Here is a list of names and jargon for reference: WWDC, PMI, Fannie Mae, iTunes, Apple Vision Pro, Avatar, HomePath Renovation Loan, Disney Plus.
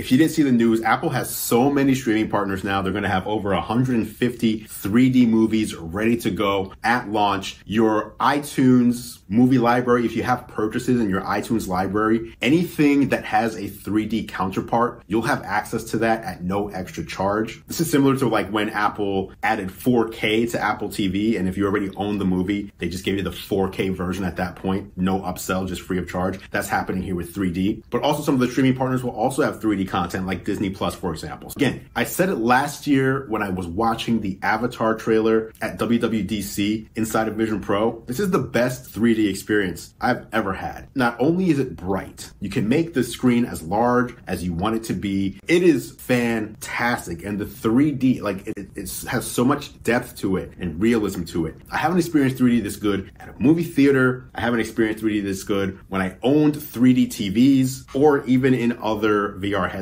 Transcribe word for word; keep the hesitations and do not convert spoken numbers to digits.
If you didn't see the news, Apple has so many streaming partners now. They're going to have over one hundred fifty three D movies ready to go at launch. Your iTunes movie library, if you have purchases in your iTunes library, anything that has a three D counterpart, you'll have access to that at no extra charge. This is similar to like when Apple added four K to Apple T V, and if you already own the movie, they just gave you the four K version at that point. No upsell, just free of charge. That's happening here with three D. But also some of the streaming partners will also have three D content like Disney Plus, for example. Again, I said it last year when I was watching the Avatar trailer at W W D C inside of Vision Pro. This is the best three D experience I've ever had. Not only is it bright, you can make the screen as large as you want it to be. It is fantastic. And the three D, like it, it has so much depth to it and realism to it. I haven't experienced three D this good at a movie theater. I haven't experienced three D this good when I owned three D T Vs or even in other V R headsets.